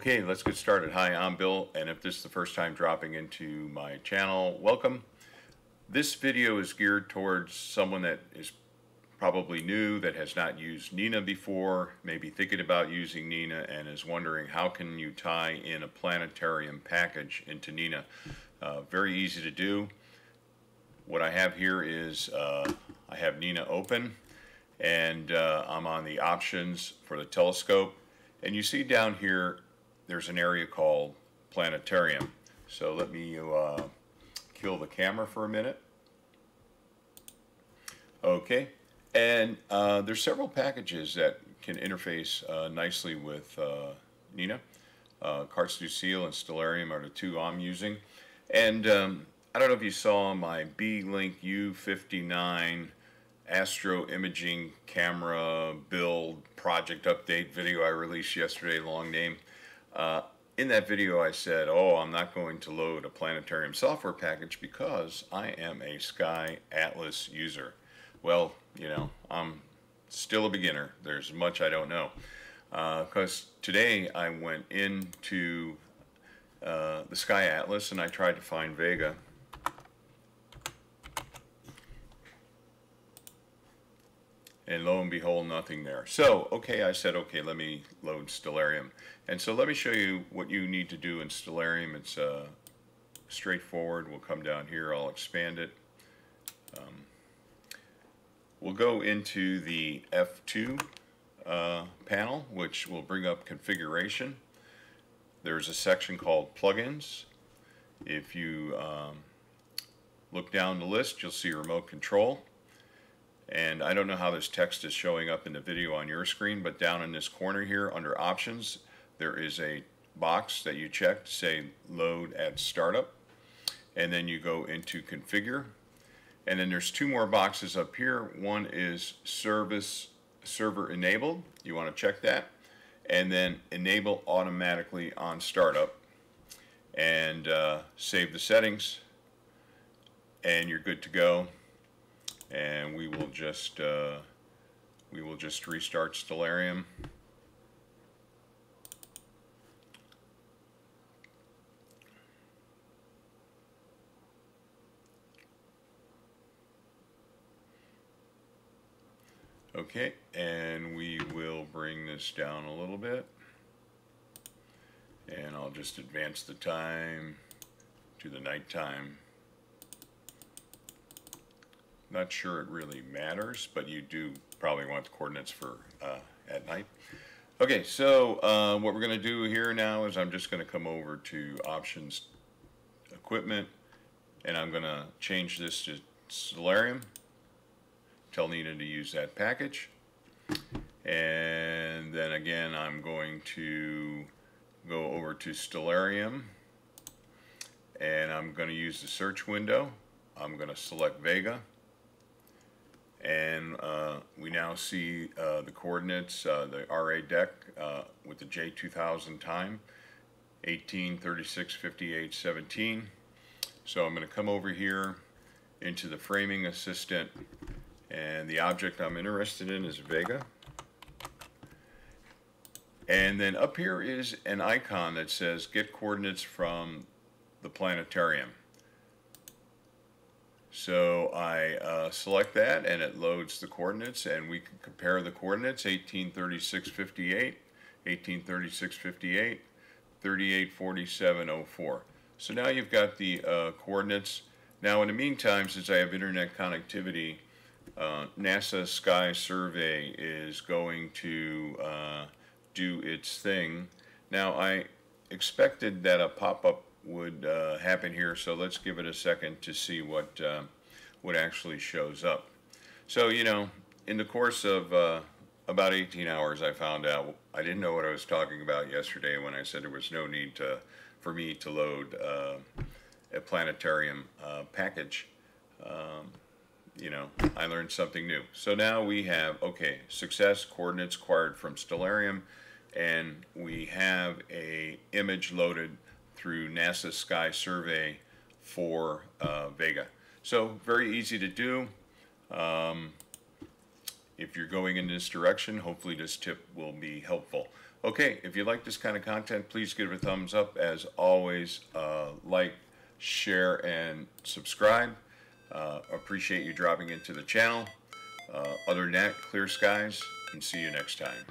Okay, let's get started. Hi, I'm Bill, and if this is the first time dropping into my channel, welcome. This video is geared towards someone that is probably new, that has not used N.I.N.A. before, maybe thinking about using N.I.N.A. and is wondering how can you tie in a planetarium package into N.I.N.A. Very easy to do. What I have here is I have N.I.N.A. open, and I'm on the options for the telescope, and you see down here there's an area called Planetarium. So let me kill the camera for a minute. Okay, and there's several packages that can interface nicely with N.I.N.A. Cartes du Ciel and Stellarium are the two I'm using. And I don't know if you saw my B-Link U59 Astro Imaging Camera Build Project Update video I released yesterday, long name. In that video I said, oh, I'm not going to load a planetarium software package because I am a Sky Atlas user. Well, you know, I'm still a beginner. There's much I don't know. Because today I went into the Sky Atlas and I tried to find Vega. And lo and behold, nothing there. So, okay, I said, okay, let me load Stellarium. And so let me show you what you need to do in Stellarium. It's straightforward. We'll come down here. I'll expand it. We'll go into the F2 panel, which will bring up configuration. There's a section called plugins. If you look down the list, you'll see remote control. And I don't know how this text is showing up in the video on your screen, but down in this corner here under options, there is a box that you check to say load at startup. And then you go into configure. And then there's two more boxes up here. One is server enabled. You want to check that. And then enable automatically on startup. And save the settings. And you're good to go. And we will just restart Stellarium. Okay, and we will bring this down a little bit. And I'll just advance the time to the nighttime. Not sure it really matters, but you do probably want the coordinates for at night. Okay, so what we're going to do here now is I'm just going to come over to options, equipment, and I'm going to change this to Stellarium. Tell N.I.N.A. to use that package. And then again, I'm going to go over to Stellarium, and I'm going to use the search window. I'm going to select Vega. And we now see the coordinates, the RA deck with the J2000 time, 18, 36, 58, 17. So I'm going to come over here into the framing assistant, and the object I'm interested in is Vega. And then up here is an icon that says get coordinates from the planetarium. So I select that, and it loads the coordinates, and we can compare the coordinates, 18, 36, 58, 18, 36, 58, 38, 47, 04. So now you've got the coordinates. Now in the meantime, since I have internet connectivity, NASA Sky Survey is going to do its thing. Now I expected that a pop-up would happen here, so let's give it a second to see what actually shows up. So, you know, in the course of about 18 hours, I found out I didn't know what I was talking about yesterday when I said there was no need for me to load a planetarium package. You know, I learned something new. So now we have, okay, success, coordinates acquired from Stellarium, and we have a image loaded through NASA Sky Survey for Vega. So very easy to do. If you're going in this direction, hopefully this tip will be helpful. Okay, if you like this kind of content, please give it a thumbs up. As always, like, share, and subscribe. Appreciate you dropping into the channel. Other than that, clear skies, and see you next time.